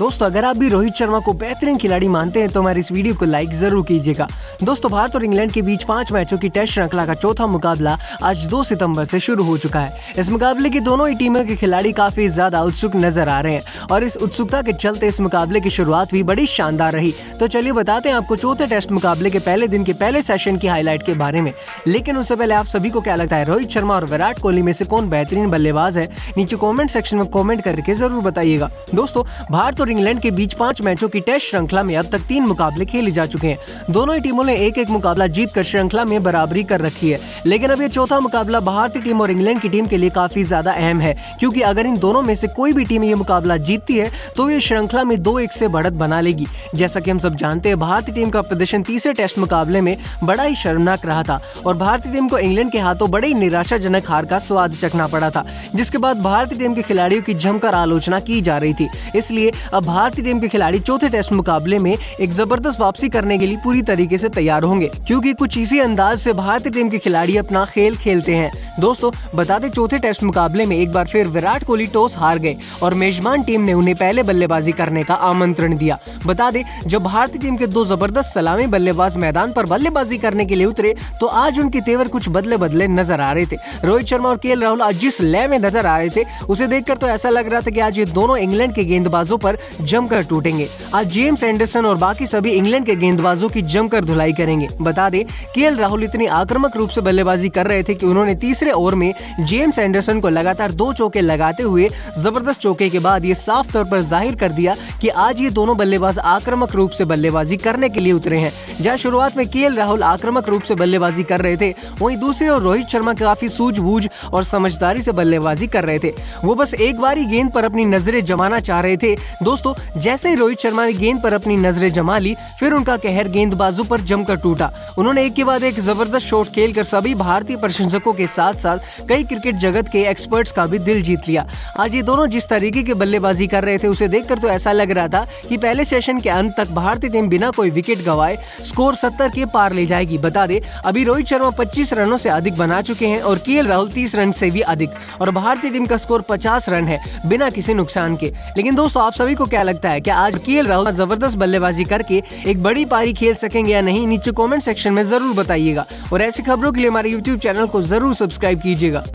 दोस्तों अगर आप भी रोहित शर्मा को बेहतरीन खिलाड़ी मानते हैं तो हमारे इस वीडियो को लाइक जरूर कीजिएगा। दोस्तों भारत और इंग्लैंड के बीच 5 मैचों की टेस्ट श्रृंखला का चौथा मुकाबला आज 2 सितंबर से शुरू हो चुका है। इस मुकाबले की दोनों ही टीमों के खिलाड़ी काफी ज्यादा उत्सुक नजर आ रहे हैं और इस उत्सुकता के चलते इस मुकाबले की शुरुआत भी बड़ी शानदार रही। तो चलिए बताते हैं आपको चौथे टेस्ट मुकाबले के पहले दिन के पहले सेशन की हाईलाइट के बारे में, लेकिन उससे पहले आप सभी को क्या लगता है रोहित शर्मा और विराट कोहली में से कौन बेहतरीन बल्लेबाज है? नीचे कमेंट सेक्शन में कमेंट करके जरूर बताइएगा। दोस्तों भारत और इंग्लैंड के बीच 5 मैचों की टेस्ट श्रृंखला में अब तक 3 मुकाबले खेले जा चुके हैं। दोनों ही टीमों ने एक-एक मुकाबला जीतकर श्रृंखला में बराबरी कर रखी है, लेकिन अब ये चौथा मुकाबला भारतीय टीम और इंग्लैंड की टीम के लिए काफी ज्यादा अहम है, क्योंकि अगर इन दोनों में से कोई भी टीम ये मुकाबला जीतती है तो ये श्रृंखला में 2-1 से बढ़त बना लेगी। जैसा कि हम सब जानते हैं भारतीय टीम का प्रदर्शन तीसरे टेस्ट मुकाबले में बड़ा ही शर्मनाक रहा था और भारतीय टीम को इंग्लैंड के हाथों बड़ी निराशाजनक हार का स्वाद चखना पड़ा था, जिसके बाद भारतीय टीम के खिलाड़ियों की जमकर आलोचना की जा रही थी। इसलिए अब भारतीय टीम के खिलाड़ी चौथे टेस्ट मुकाबले में एक जबरदस्त वापसी करने के लिए पूरी तरीके से तैयार होंगे, क्योंकि कुछ इसी अंदाज से भारतीय टीम के खिलाड़ी अपना खेल खेलते हैं। दोस्तों बता दें चौथे टेस्ट मुकाबले में एक बार फिर विराट कोहली टॉस हार गए और मेजबान टीम ने उन्हें पहले बल्लेबाजी करने का आमंत्रण दिया। बता दें जब भारतीय टीम के 2 जबरदस्त सलामी बल्लेबाज मैदान पर बल्लेबाजी करने के लिए उतरे तो आज उनके तेवर कुछ बदले बदले नजर आ रहे थे। रोहित शर्मा और के एल राहुल आज जिस लय में नजर आ रहे थे उसे देखकर तो ऐसा लग रहा था कि आज ये दोनों इंग्लैंड के गेंदबाजों पर जमकर टूटेंगे। आज जेम्स एंडरसन और बाकी सभी इंग्लैंड के गेंदबाजों की जमकर धुलाई करेंगे। बता दें के एल राहुल इतने आक्रामक रूप से बल्लेबाजी कर रहे थे कि उन्होंने तीसरे ओवर में जेम्स एंडरसन को लगातार 2 चौके लगाते हुए जबरदस्त चौके के बाद ये साफ तौर पर जाहिर कर दिया कि आज ये दोनों बल्लेबाज आक्रामक रूप से बल्लेबाजी करने के लिए उतरे हैं। जहाँ शुरुआत में के एल राहुल आक्रामक रूप से बल्लेबाजी कर रहे थे, वहीं दूसरे ओर रोहित शर्मा काफी सूझबूझ और समझदारी से बल्लेबाजी कर रहे थे। वो बस एक बार ही गेंद पर अपनी नजरें जमाना चाह रहे थे। दोस्तों जैसे ही रोहित शर्मा ने गेंद पर अपनी नजरें जमा ली, फिर उनका कहर गेंदबाजों पर जमकर टूटा। उन्होंने एक के बाद एक जबरदस्त शॉट खेलकर सभी भारतीय प्रशंसकों के साथ साथ कई क्रिकेट जगत के एक्सपर्ट्स का भी दिल जीत लिया। आज ये दोनों जिस तरीके की बल्लेबाजी कर रहे थे उसे देखकर तो ऐसा लग रहा था कि पहले सेशन के अंत तक भारतीय टीम बिना कोई विकेट गवाए स्कोर 70 के पार ले जाएगी। बता दे अभी रोहित शर्मा 25 रनों से अधिक बना चुके हैं और के एल राहुल 30 रन से भी अधिक, और भारतीय टीम का स्कोर 50 रन है बिना किसी नुकसान के। लेकिन दोस्तों आप सभी को क्या लगता है कि आज के एल राहुल जबरदस्त बल्लेबाजी करके एक बड़ी पारी खेल सकेंगे या नहीं? नीचे कमेंट सेक्शन में जरूर बताइएगा और ऐसी खबरों के लिए हमारे YouTube चैनल को जरूर सब्सक्राइब कीजिएगा।